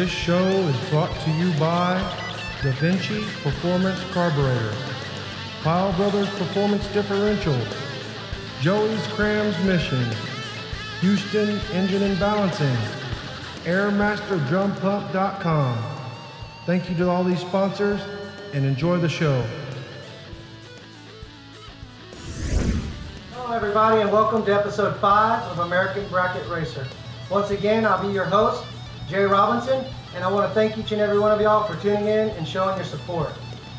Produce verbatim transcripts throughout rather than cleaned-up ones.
This show is brought to you by DaVinci Performance Carburetor, Pyle Brothers Performance Differentials, Joey's Transmissions, Houston Engine and Balancing, Air Master Drum Pump dot com. Thank you to all these sponsors and enjoy the show. Hello everybody and welcome to episode five of American Bracket Racer. Once again, I'll be your host, Jay Robinson, and I want to thank each and every one of y'all for tuning in and showing your support.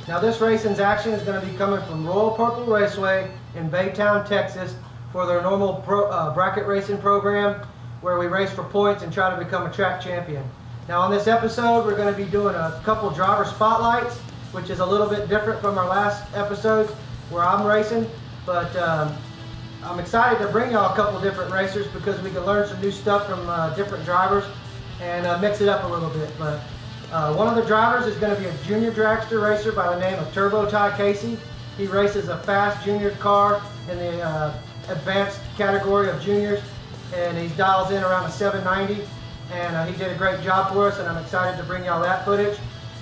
Now this racing's action is going to be coming from Royal Purple Raceway in Baytown, Texas, for their normal pro, uh, bracket racing program where we race for points and try to become a track champion. Now on this episode we're going to be doing a couple driver spotlights, which is a little bit different from our last episodes where I'm racing, but um, I'm excited to bring y'all a couple different racers because we can learn some new stuff from uh, different drivers and uh, mix it up a little bit. But uh, one of the drivers is going to be a junior dragster racer by the name of Turbo Ty Casey. He races a fast junior car in the uh, advanced category of juniors, and he dials in around a seven ninety, and uh, he did a great job for us, and I'm excited to bring y'all that footage.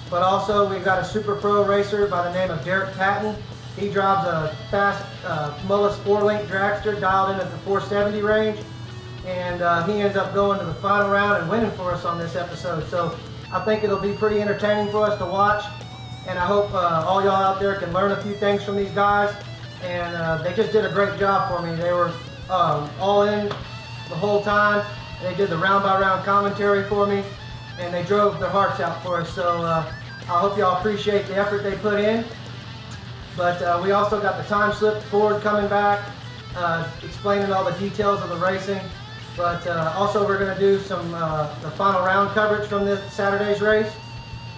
But also we've got a super pro racer by the name of Derek Patton. He drives a fast uh, Mullis four-link dragster dialed in at the four seventy range, and uh, he ends up going to the final round and winning for us on this episode. So I think it'll be pretty entertaining for us to watch, and I hope uh, all y'all out there can learn a few things from these guys. And uh, they just did a great job for me. They were um, all in the whole time. They did the round-by-round commentary for me, and they drove their hearts out for us. So uh, I hope y'all appreciate the effort they put in. But uh, we also got the time slip forward coming back, uh, explaining all the details of the racing. But uh, also we're going to do some uh, the final round coverage from this Saturday's race.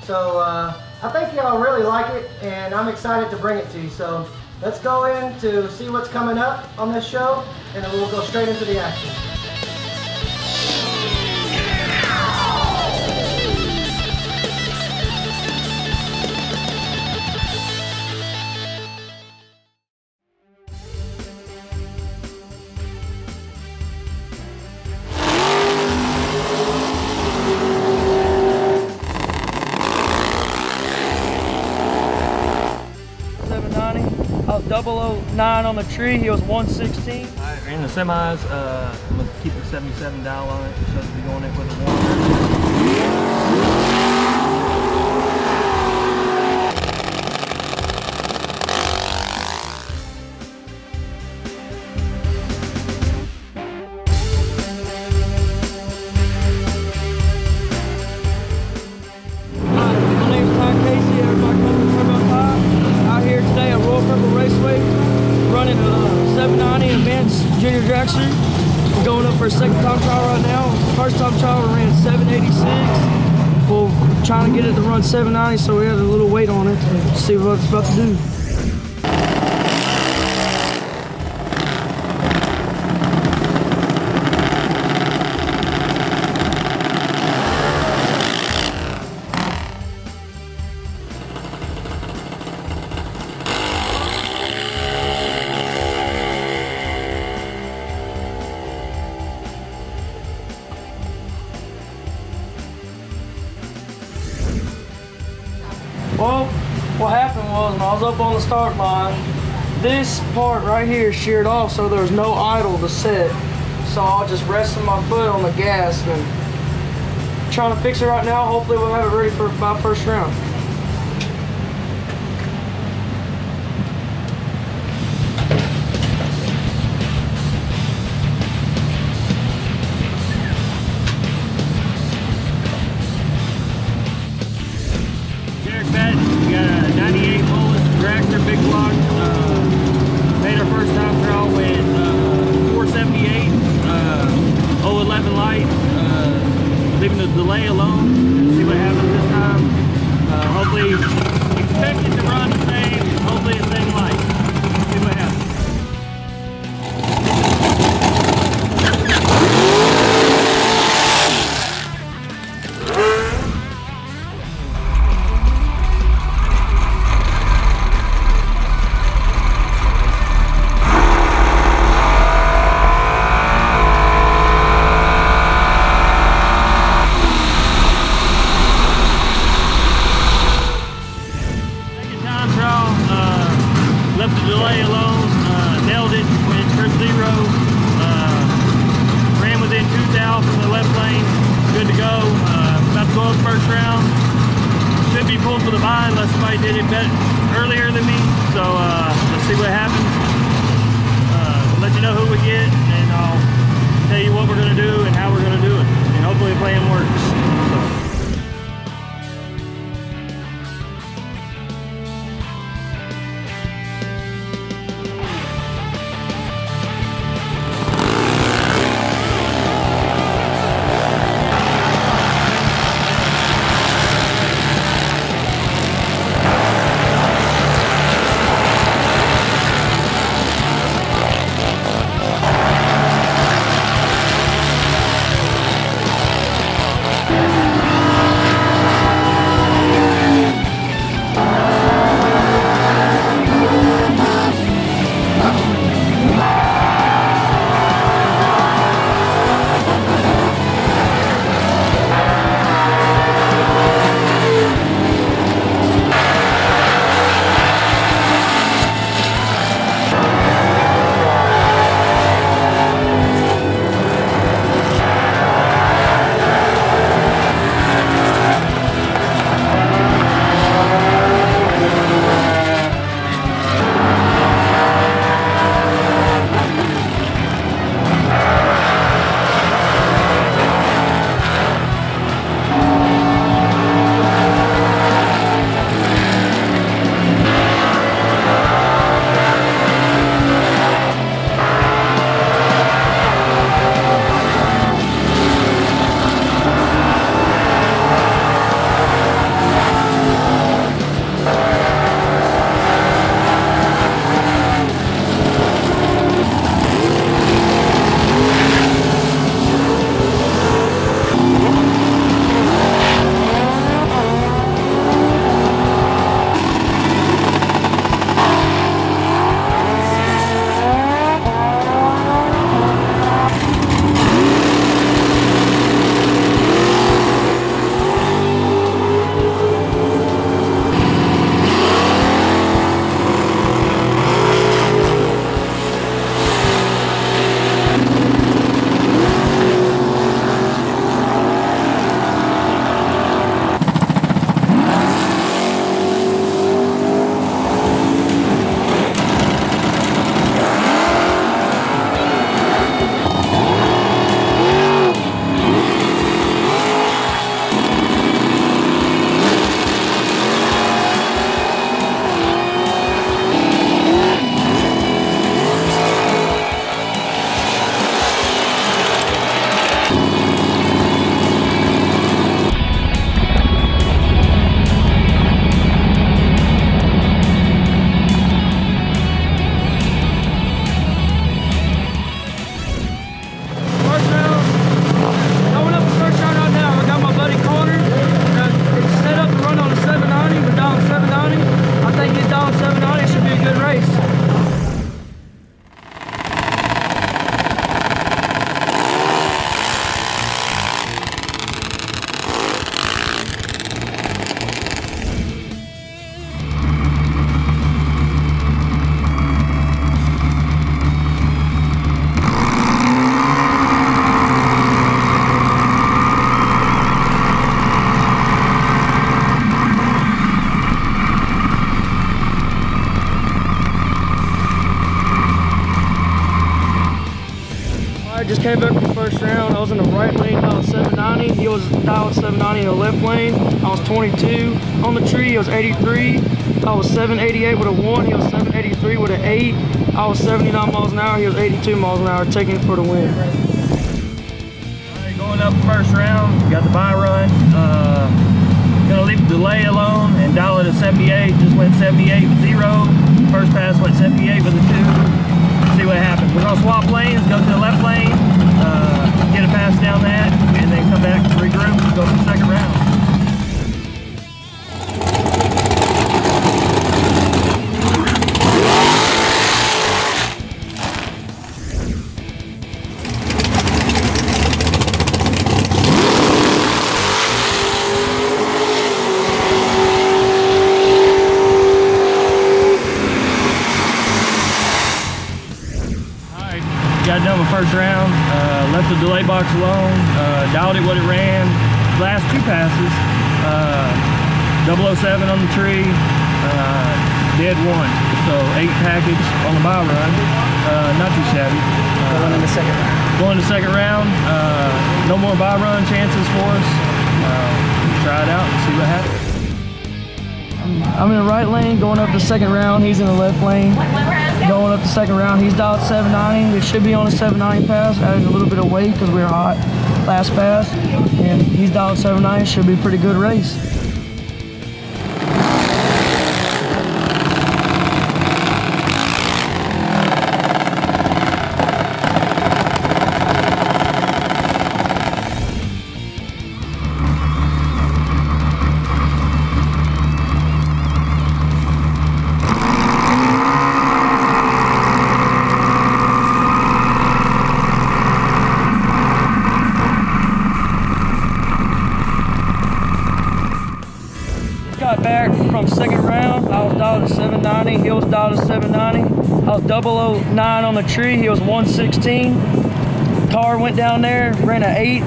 So uh, I think y'all really like it, and I'm excited to bring it to you. So let's go in to see what's coming up on this show, and then we'll go straight into the action. double oh nine on the tree, he was one sixteen. All right, in the semis, uh, I'm gonna keep the seventy-seven dial on it, so we're going in for the one. Hi, my name is Ty Casey, everybody comes from Turbo Ty. Out here today at Royal Purple Raceway, running a uh, seven ninety advanced junior dragster. We're going up for a second time trial right now. First time trial we ran seven eighty-six. We're trying to get it to run seven ninety, so we had a little weight on it to see what it's about to do. Well, what happened was when I was up on the start line, this part right here sheared off, so there was no idle to set. So I just rested my foot on the gas and trying to fix it right now. Hopefully we'll have it ready for my first round. Leaving the delay alone, see what happens this time. Uh, left the delay alone, uh, nailed it, went trip zero, uh, ran within two thousand in the left lane, good to go. Uh, about to go up first round, should be pulled for the bye unless somebody did it better, earlier than me, so uh, let's see what happens. Uh, let you know who we get, and I'll tell you what we're going to do and how we're going to do it, and hopefully the plan works. Just came back from first round. I was in the right lane, dialed seven ninety. He was dialed seven ninety in the left lane. I was twenty-two. On the tree, he was eighty-three. I was seven eighty-eight with a one. He was seven eighty-three with an eight. I was seventy-nine miles an hour. He was eighty-two miles an hour, taking it for the win. All right, going up first round, got the bye run. Uh, gonna leave the delay alone and dial it at seventy-eight. Just went seventy-eight with zero. First pass went seventy-eight with a two. See what happens. We're gonna swap lanes, go to the left lane, uh, get a pass down that, and then come back, regroup, and go for the second round. first round, uh, left the delay box alone, uh, dialed it what it ran last two passes, uh, double oh seven on the tree, uh, dead one, so eight package on the mile run, uh, not too shabby. Uh, going in the second round. Going in the second round, uh, no more mile run chances for us. Uh, try it out and see what happens. I'm in the right lane going up the second round. He's in the left lane going up the second round. He's dialed seven ninety. It should be on a seven ninety pass. Added a little bit of weight because we were hot last pass. And he's dialed seven ninety. Should be a pretty good race. seven ninety, he was dialed to seven ninety. I was double oh nine on the tree, he was one sixteen. Car went down there, ran an eight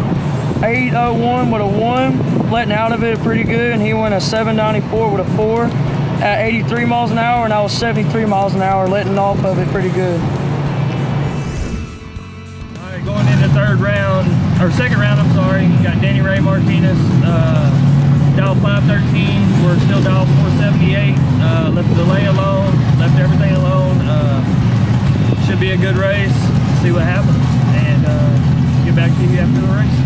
oh one with a one, letting out of it pretty good, and he went a seven ninety-four with a four at eighty-three miles an hour, and I was seventy-three miles an hour, letting off of it pretty good. All right, going into third round, or second round, I'm sorry, got Danny Ray Martinez. Uh, Dial five thirteen, we're still dial four seventy-eight, uh, left the delay alone, left everything alone. Uh, should be a good race, see what happens, and uh, get back to you after the race.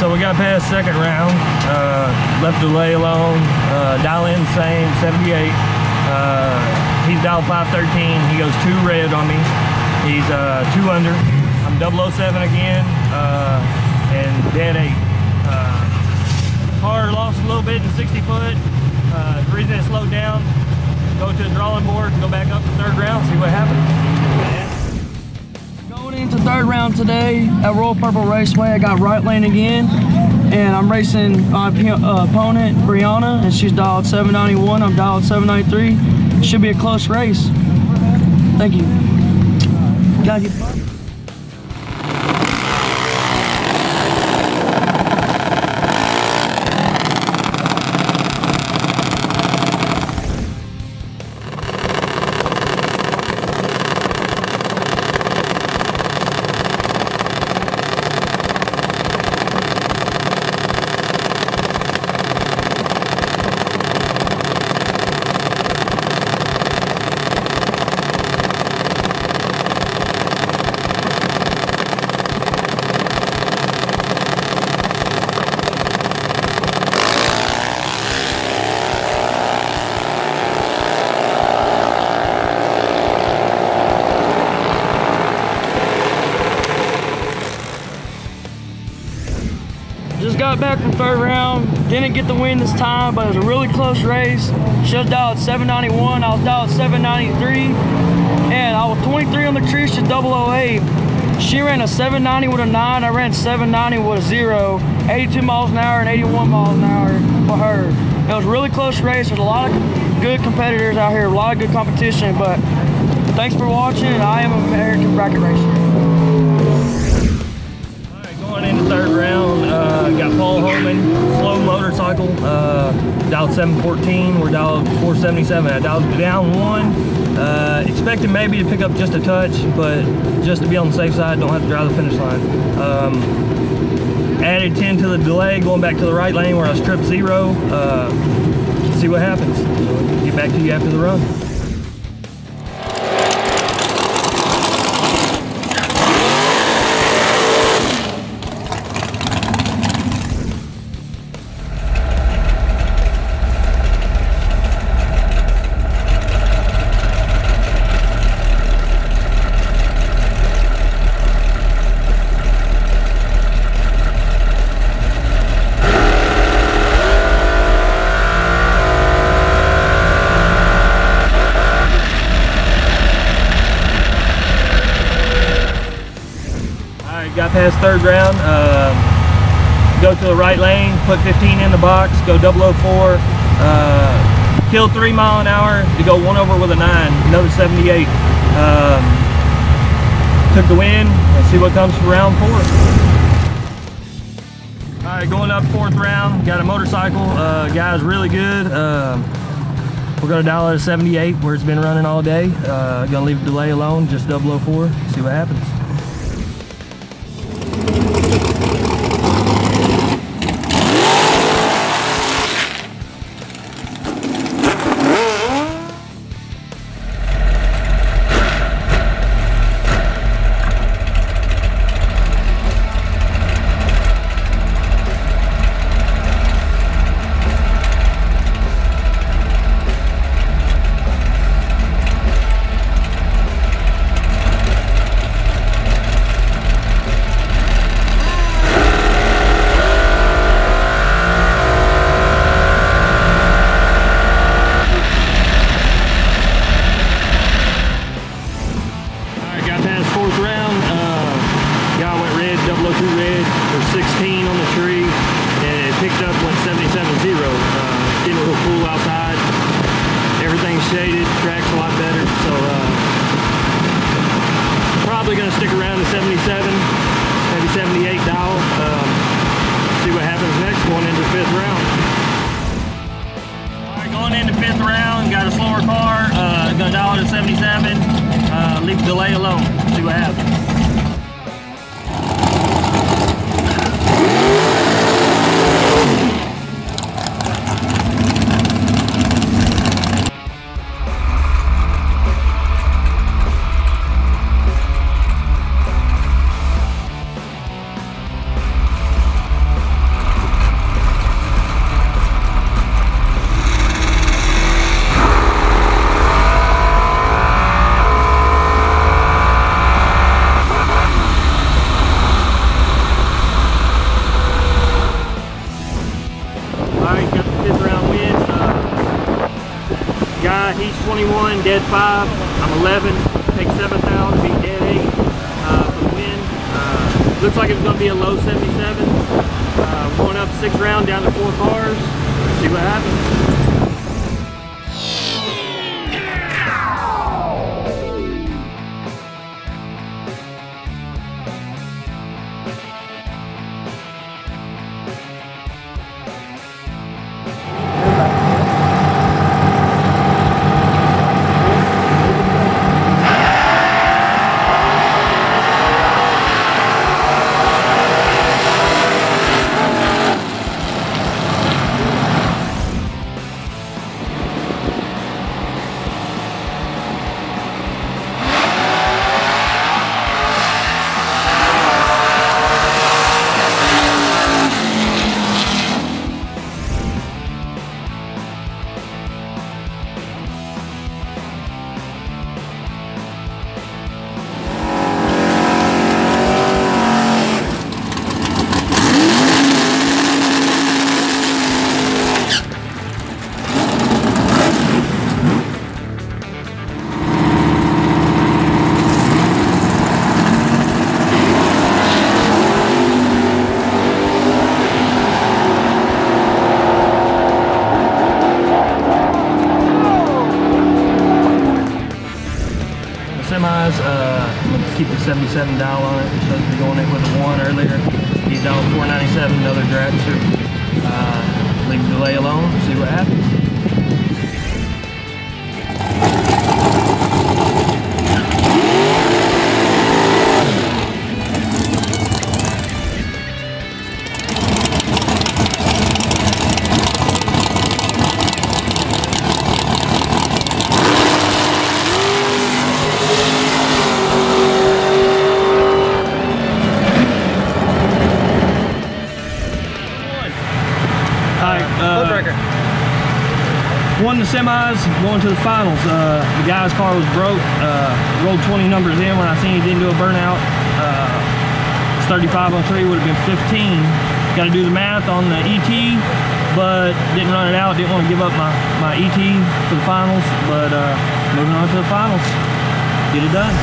So we got past second round, uh, left delay alone, uh, dial in same, seventy-eight. Uh, he's dialed five thirteen, he goes two red on me. He's uh, two under. I'm double oh seven again, uh, and dead eight. Uh, car lost a little bit in sixty foot. Uh, the reason it slowed down, go to the drawing board, go back up to third round, see what happens. Into third round today at Royal Purple Raceway. I got right lane again, and I'm racing my opponent Brianna, and she's dialed seven ninety-one. I'm dialed seven ninety-three. Should be a close race. Thank you. Got you. Got back from third round, didn't get the win this time, but it was a really close race. Should have dialed seven ninety-one, I was dialed seven ninety-three, and I was twenty-three on the tree, she's double oh eight. She ran a seven ninety with a nine, I ran seven ninety with a zero, eighty-two miles an hour and eighty-one miles an hour for her. It was a really close race, there's a lot of good competitors out here, a lot of good competition, but thanks for watching, and I am American Bracket Racer. Alright, going into third round, uh, got Paul Holman, slow motorcycle, uh, dialed seven fourteen, we're dialed four seventy-seven. I dialed down one, uh, expected maybe to pick up just a touch, but just to be on the safe side, don't have to drive the finish line. Um, added ten to the delay, going back to the right lane where I was trip zero, uh, see what happens. Get back to you after the run. bypass third round, uh, go to the right lane, put fifteen in the box, go double oh four, uh, kill three mile an hour to go one over with a nine, another seventy-eight. Um, took the win and see what comes for round four. All right, going up fourth round, got a motorcycle. Uh, guy's really good. Uh, we're gonna dial it a seventy-eight where it's been running all day. Uh, gonna leave the delay alone, just double oh four, see what happens. Delay alone, see what happens. Dead five, I'm eleven, take seven thousand, be dead eight uh, for the win. Uh, looks like it's going to be a low seventy-seven. Uh, going up six round, down to four cars. See what happens. seventy-seven dial on it. It's supposed to be going in with a one earlier. He dialed four ninety-seven, another drag strip. Uh, leave the delay alone, see what happens. Won the semis, going to the finals. Uh, the guy's car was broke. Uh, rolled twenty numbers in when I seen he didn't do a burnout. Uh, thirty-five on three would have been fifteen. Got to do the math on the E T, but didn't run it out. Didn't want to give up my, my E T for the finals, but uh, moving on to the finals. Get it done.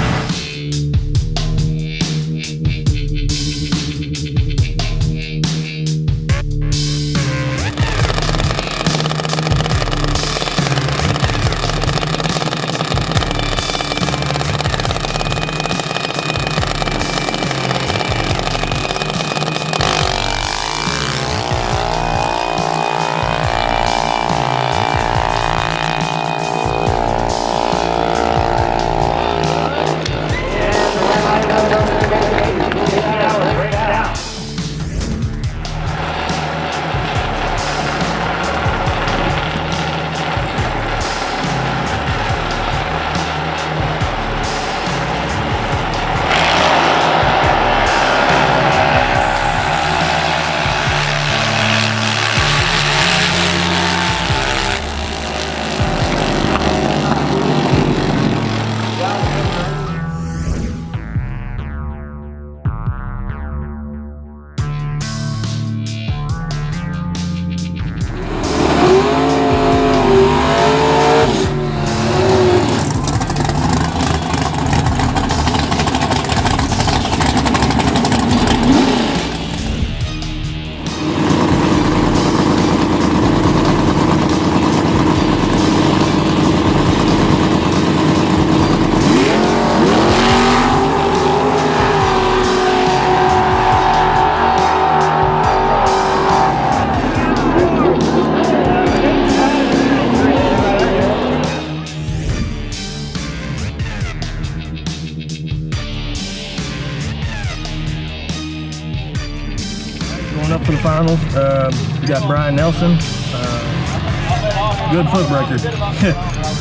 tunnels. Uh, we got Brian Nelson. Uh, good foot breaker.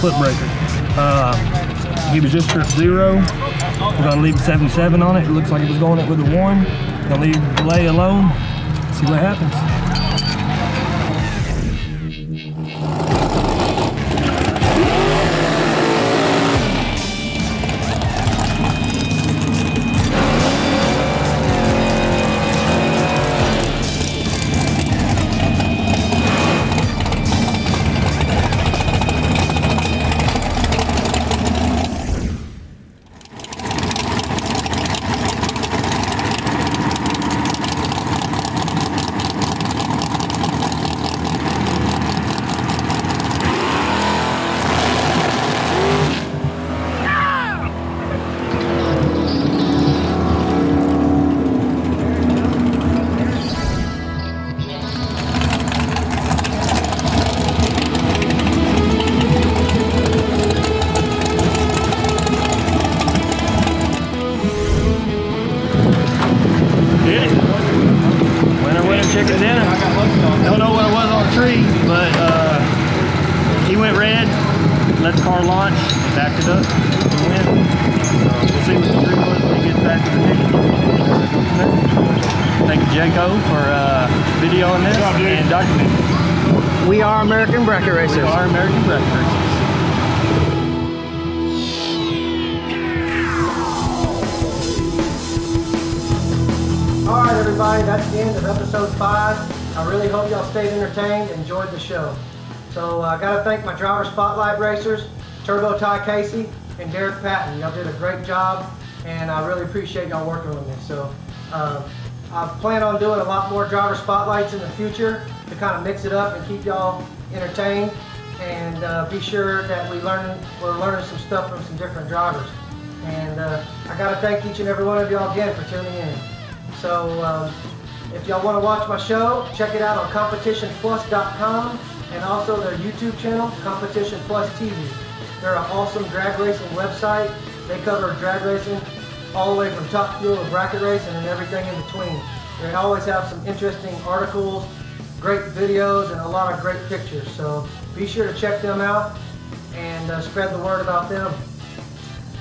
Foot breaker. Uh, he was just trip zero. We're gonna leave seventy-seven on it. It looks like it was going up with a one. Gonna leave delay alone. See what happens. That's the end of episode five. I really hope y'all stayed entertained and enjoyed the show. So I uh, got to thank my driver spotlight racers, Turbo Ty Casey and Derek Patton. Y'all did a great job, and I really appreciate y'all working on this. So uh, I plan on doing a lot more driver spotlights in the future to kind of mix it up and keep y'all entertained, and uh, be sure that we learn, we're learning some stuff from some different drivers. And uh, I got to thank each and every one of y'all again for tuning in. So um, if y'all want to watch my show, check it out on Competition Plus dot com and also their YouTube channel, Competition Plus T V. They're an awesome drag racing website. They cover drag racing all the way from top fuel to bracket racing and everything in between. They always have some interesting articles, great videos, and a lot of great pictures. So be sure to check them out and uh, spread the word about them.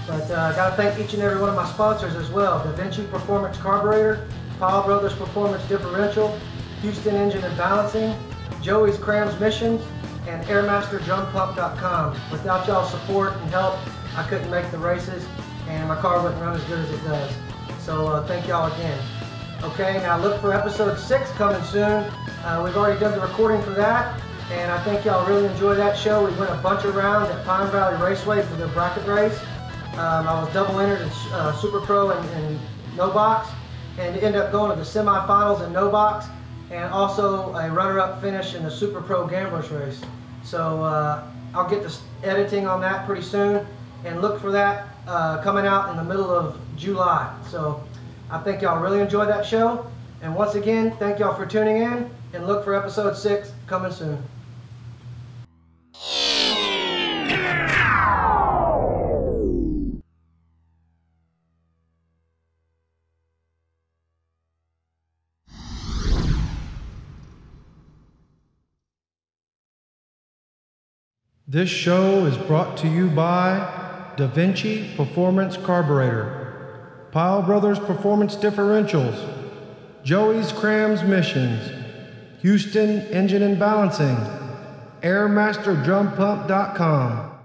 But uh, I got to thank each and every one of my sponsors as well. DaVinci Performance Carburetor, Pyle Brothers Performance Differential, Houston Engine and Balancing, Joey's Transmissions, and Air Master Drum Pump dot com. Without y'all's support and help, I couldn't make the races, and my car wouldn't run as good as it does. So uh, thank y'all again. Okay, now look for episode six coming soon. Uh, we've already done the recording for that, and I think y'all really enjoyed that show. We went a bunch of rounds at Pine Valley Raceway for their bracket race. Um, I was double entered in uh, Super Pro and, and No Box, and ended up going to the semifinals in No Box, and also a runner-up finish in the Super Pro Gamblers race. So uh, I'll get the editing on that pretty soon, and look for that uh, coming out in the middle of July. So I think y'all really enjoyed that show, and once again, thank y'all for tuning in, and look for episode six coming soon. This show is brought to you by DaVinci Performance Carburetor, Pyle Brothers Performance Differentials, Joey's Transmissions, Houston Engine and Balancing, Air Master Drum Pump dot com.